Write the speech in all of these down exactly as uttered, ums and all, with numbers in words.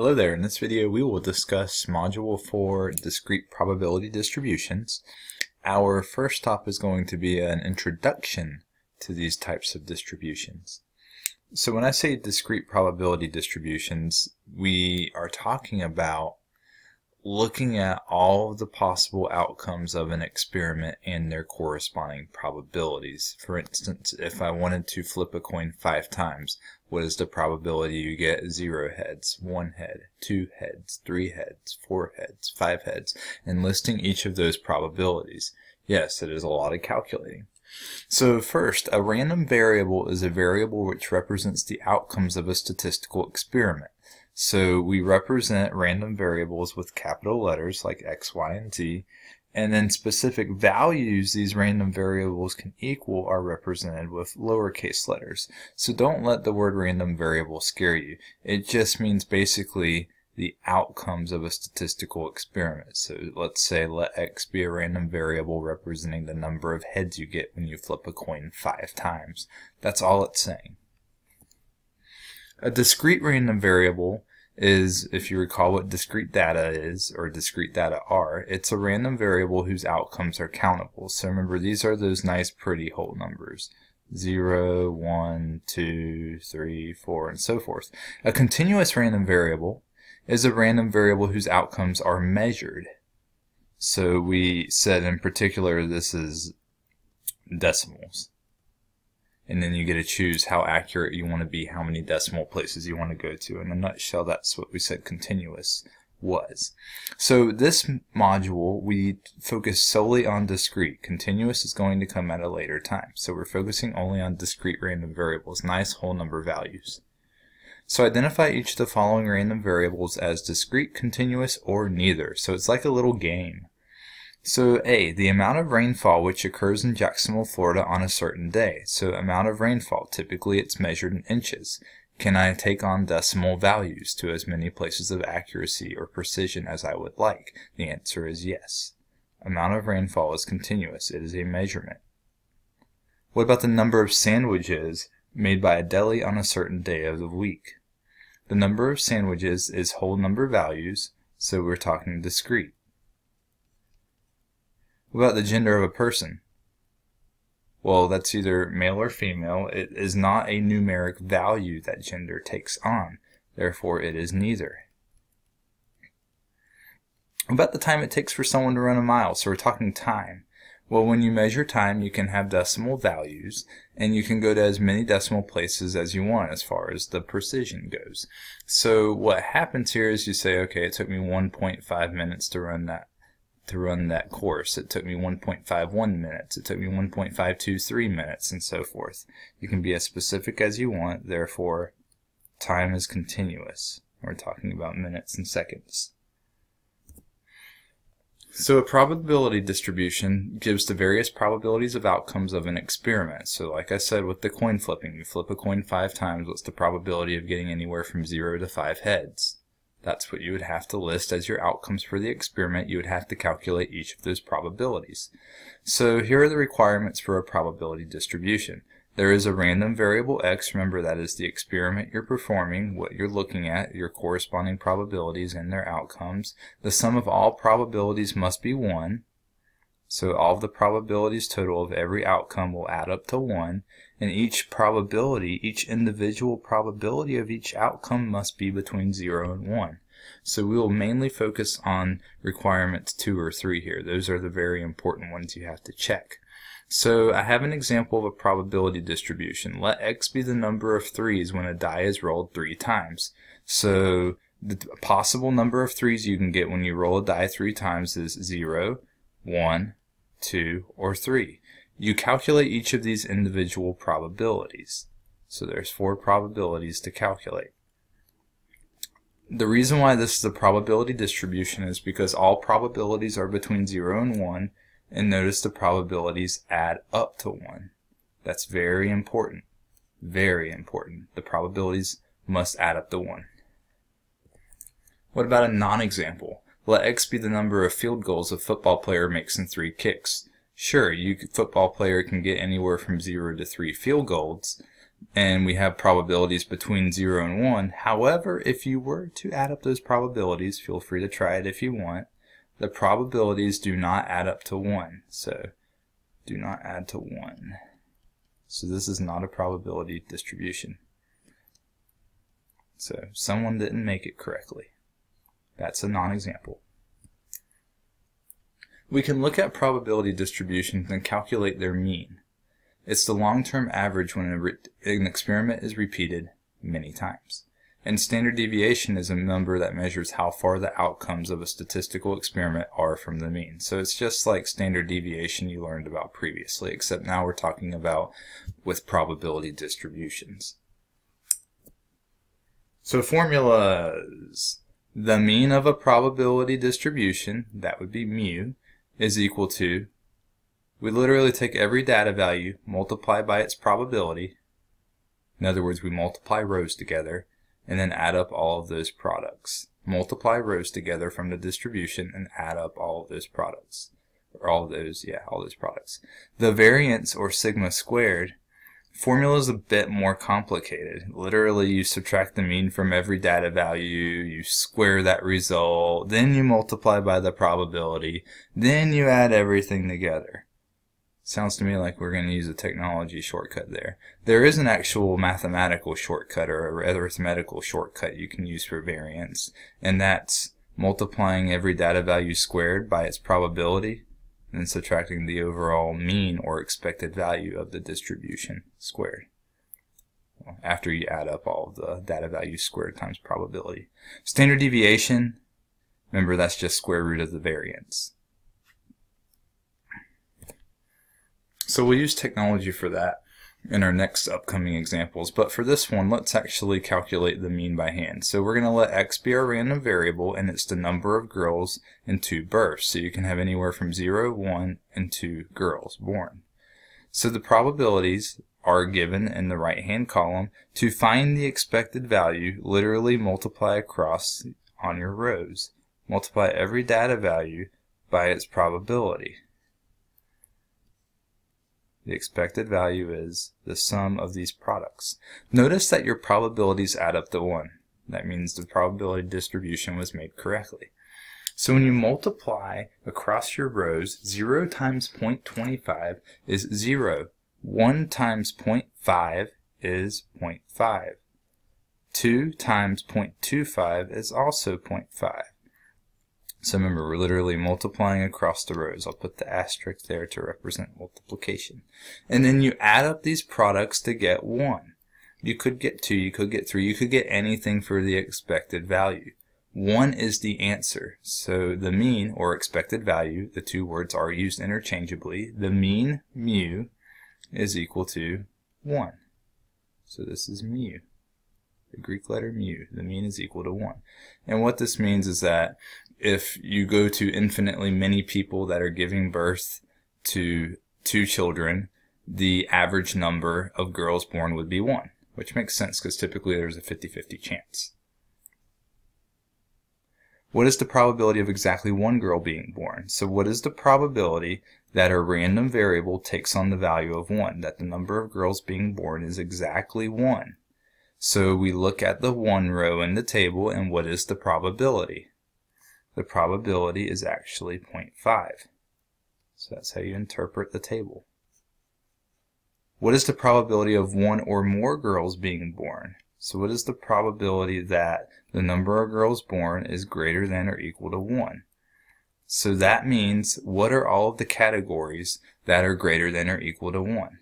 Hello there. In this video we will discuss Module four Discrete Probability Distributions. Our first topic is going to be an introduction to these types of distributions. So when I say discrete probability distributions, we are talking about looking at all of the possible outcomes of an experiment and their corresponding probabilities. For instance, if I wanted to flip a coin five times, what is the probability you get zero heads, one head, two heads, three heads, four heads, five heads, and listing each of those probabilities. Yes, it is a lot of calculating. So first, a random variable is a variable which represents the outcomes of a statistical experiment. So we represent random variables with capital letters like X, Y, and Z, and then specific values these random variables can equal are represented with lowercase letters. So don't let the word random variable scare you. It just means basically the outcomes of a statistical experiment. So let's say let X be a random variable representing the number of heads you get when you flip a coin five times. That's all it's saying. A discrete random variable is, if you recall what discrete data is, or discrete data are, it's a random variable whose outcomes are countable. So remember, these are those nice pretty whole numbers. zero, one, two, three, four, and so forth. A continuous random variable is a random variable whose outcomes are measured. So we said in particular this is decimals. And then you get to choose how accurate you want to be, how many decimal places you want to go to. In a nutshell, that's what we said continuous was. So this module, we focus solely on discrete. Continuous is going to come at a later time. So we're focusing only on discrete random variables, nice whole number values. So identify each of the following random variables as discrete, continuous, or neither. So it's like a little game. So A, the amount of rainfall which occurs in Jacksonville, Florida on a certain day. So amount of rainfall, typically it's measured in inches. Can I take on decimal values to as many places of accuracy or precision as I would like? The answer is yes. Amount of rainfall is continuous. It is a measurement. What about the number of sandwiches made by a deli on a certain day of the week? The number of sandwiches is whole number values, so we're talking discrete. What about the gender of a person? Well, that's either male or female. It is not a numeric value that gender takes on. Therefore, it is neither. What about the time it takes for someone to run a mile? So we're talking time. Well, when you measure time, you can have decimal values, and you can go to as many decimal places as you want as far as the precision goes. So what happens here is you say, okay, it took me one point five minutes to run that. to run that course. It took me one point five one minutes, it took me one point five two three minutes, and so forth. You can be as specific as you want, therefore time is continuous. We're talking about minutes and seconds. So a probability distribution gives the various probabilities of outcomes of an experiment. So like I said with the coin flipping, you flip a coin five times, what's the probability of getting anywhere from zero to five heads? That's what you would have to list as your outcomes for the experiment. You would have to calculate each of those probabilities. So here are the requirements for a probability distribution. There is a random variable X. Remember, that is the experiment you're performing, what you're looking at, your corresponding probabilities and their outcomes. The sum of all probabilities must be one. So all of the probabilities total of every outcome will add up to one. And each probability, each individual probability of each outcome must be between zero and one. So we will mainly focus on requirements two or three here. Those are the very important ones you have to check. So I have an example of a probability distribution. Let X be the number of threes when a die is rolled three times. So the possible number of threes you can get when you roll a die three times is zero, one, two, or three. You calculate each of these individual probabilities. So there's four probabilities to calculate. The reason why this is a probability distribution is because all probabilities are between zero and one, and notice the probabilities add up to one. That's very important. Very important. The probabilities must add up to one. What about a non-example? Let X be the number of field goals a football player makes in three kicks. Sure, you football player can get anywhere from zero to three field goals, and we have probabilities between zero and one. However, if you were to add up those probabilities, feel free to try it if you want, the probabilities do not add up to one. So do not add to one. So this is not a probability distribution. So someone didn't make it correctly. That's a non-example. We can look at probability distributions and calculate their mean. It's the long-term average when an experiment is repeated many times. And standard deviation is a number that measures how far the outcomes of a statistical experiment are from the mean. So it's just like standard deviation you learned about previously, except now we're talking about with probability distributions. So formulas. The mean of a probability distribution, that would be mu, is equal to, we literally take every data value, multiply by its probability, in other words we multiply rows together, and then add up all of those products. Multiply rows together from the distribution and add up all of those products. Or all of those, yeah, all those products. The variance, or sigma squared, formula is a bit more complicated. Literally, you subtract the mean from every data value, you square that result, then you multiply by the probability, then you add everything together. Sounds to me like we're going to use a technology shortcut there. There is an actual mathematical shortcut or arithmetical shortcut you can use for variance, and that's multiplying every data value squared by its probability and subtracting the overall mean or expected value of the distribution squared, after you add up all of the data values squared times probability. Standard deviation, remember, that's just square root of the variance. So we'll use technology for that in our next upcoming examples, but for this one, let's actually calculate the mean by hand. So we're going to let x be our random variable, and it's the number of girls and two births. So you can have anywhere from zero, one, and two girls born. So the probabilities are given in the right-hand column. To find the expected value, literally multiply across on your rows. Multiply every data value by its probability. The expected value is the sum of these products. Notice that your probabilities add up to one. That means the probability distribution was made correctly. So when you multiply across your rows, zero times zero point two five is zero. one times zero point five is zero point five. two times zero point two five is also zero point five. So remember, we're literally multiplying across the rows. I'll put the asterisk there to represent multiplication. And then you add up these products to get one. You could get two, you could get three, you could get anything for the expected value. one is the answer. So the mean, or expected value, the two words are used interchangeably. The mean, mu, is equal to one. So this is mu. The Greek letter mu, the mean is equal to one. And what this means is that if you go to infinitely many people that are giving birth to two children, the average number of girls born would be one, which makes sense because typically there's a fifty fifty chance. What is the probability of exactly one girl being born? So what is the probability that a random variable takes on the value of one, that the number of girls being born is exactly one? So we look at the one row in the table, and what is the probability? The probability is actually zero point five. So that's how you interpret the table. What is the probability of one or more girls being born? So what is the probability that the number of girls born is greater than or equal to one? So that means, what are all of the categories that are greater than or equal to one?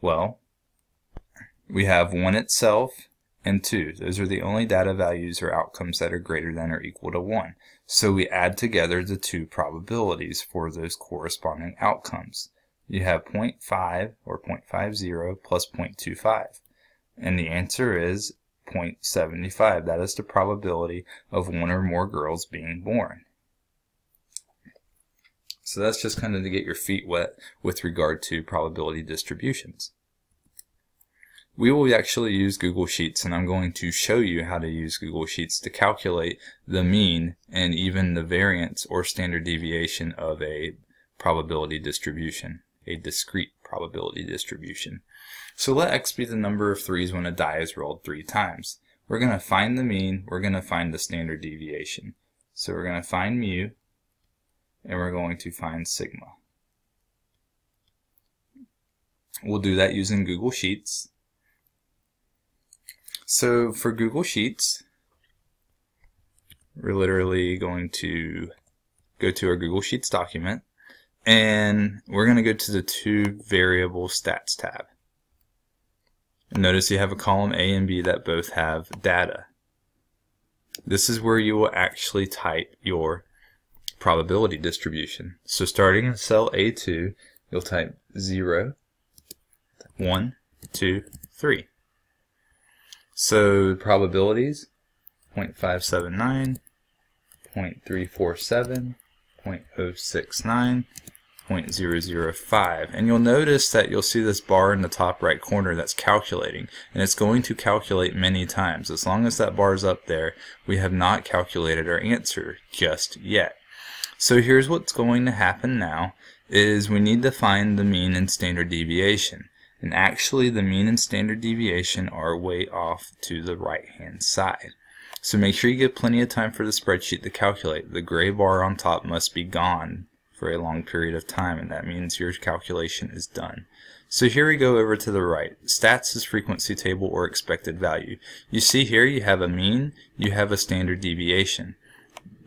Well, we have one itself and two. Those are the only data values or outcomes that are greater than or equal to one. So we add together the two probabilities for those corresponding outcomes. You have zero point five or zero point five zero plus zero point two five. And the answer is zero point seven five. That is the probability of one or more girls being born. So that's just kind of to get your feet wet with regard to probability distributions. We will actually use Google Sheets, and I'm going to show you how to use Google Sheets to calculate the mean and even the variance or standard deviation of a probability distribution, a discrete probability. probability distribution. So let x be the number of threes when a die is rolled three times. We're going to find the mean, we're going to find the standard deviation. So we're going to find mu, and we're going to find sigma. We'll do that using Google Sheets. So for Google Sheets, we're literally going to go to our Google Sheets document, and we're going to go to the two variable stats tab. And notice you have a column A and B that both have data. This is where you will actually type your probability distribution. So starting in cell A two, you'll type zero, one, two, three. So probabilities, zero point five seven nine, zero point three four seven, zero point zero six nine, zero point zero zero five. And you'll notice that you'll see this bar in the top right corner that's calculating, and it's going to calculate many times. As long as that bar is up there, we have not calculated our answer just yet. So here's what's going to happen now, is we need to find the mean and standard deviation. And actually the mean and standard deviation are way off to the right hand side. So make sure you give plenty of time for the spreadsheet to calculate. The gray bar on top must be gone for a long period of time, and that means your calculation is done. So here we go over to the right. Stats is frequency table or expected value. You see here you have a mean, you have a standard deviation.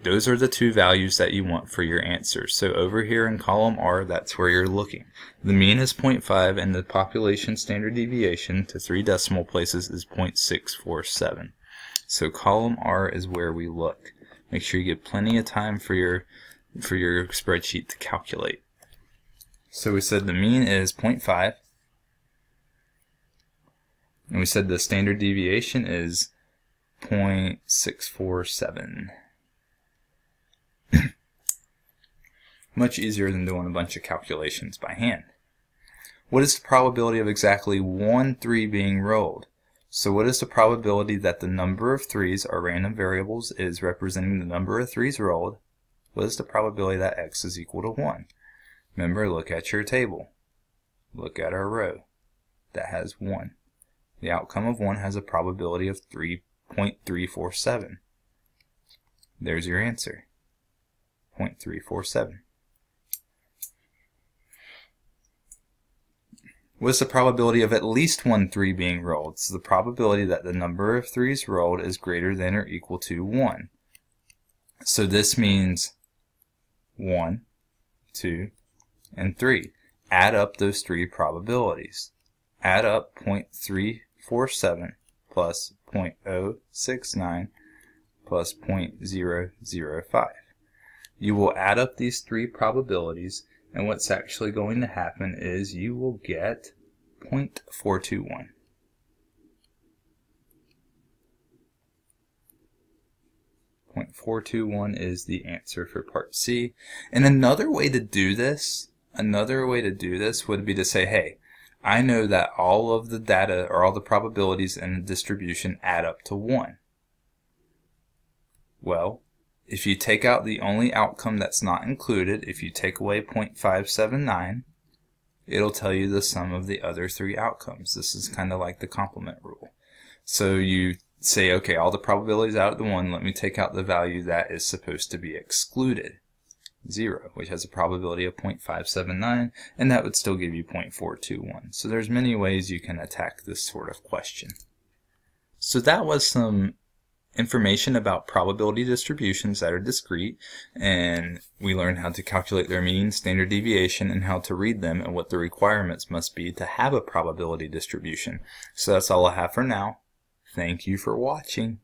Those are the two values that you want for your answer. So over here in column R, that's where you're looking. The mean is zero point five, and the population standard deviation to three decimal places is zero point six four seven. So column R is where we look. Make sure you get plenty of time for your for your spreadsheet to calculate. So we said the mean is zero point five, and we said the standard deviation is zero point six four seven. Much easier than doing a bunch of calculations by hand. What is the probability of exactly one three being rolled? So what is the probability that the number of threes, our random variables, is representing the number of threes rolled? What is the probability that x is equal to one? Remember, look at your table. Look at our row. That has one. The outcome of one has a probability of three point three four seven. There's your answer, zero point three four seven. What's the probability of at least one three being rolled? So the probability that the number of threes rolled is greater than or equal to one. So this means one, two, and three. Add up those three probabilities. Add up zero point three four seven plus zero point zero six nine plus zero point zero zero five. You will add up these three probabilities, and what's actually going to happen is you will get zero point four two one. zero point four two one is the answer for part C. And another way to do this, another way to do this would be to say, hey, I know that all of the data or all the probabilities in the distribution add up to one. Well, if you take out the only outcome that's not included, if you take away zero point five seven nine, it'll tell you the sum of the other three outcomes. This is kind of like the complement rule. So you say, okay, all the probabilities out of the one, let me take out the value that is supposed to be excluded, zero, which has a probability of zero point five seven nine, and that would still give you zero point four two one. So there's many ways you can attack this sort of question. So that was some information about probability distributions that are discrete, and we learned how to calculate their mean, standard deviation, and how to read them, and what the requirements must be to have a probability distribution. So that's all I have for now. Thank you for watching.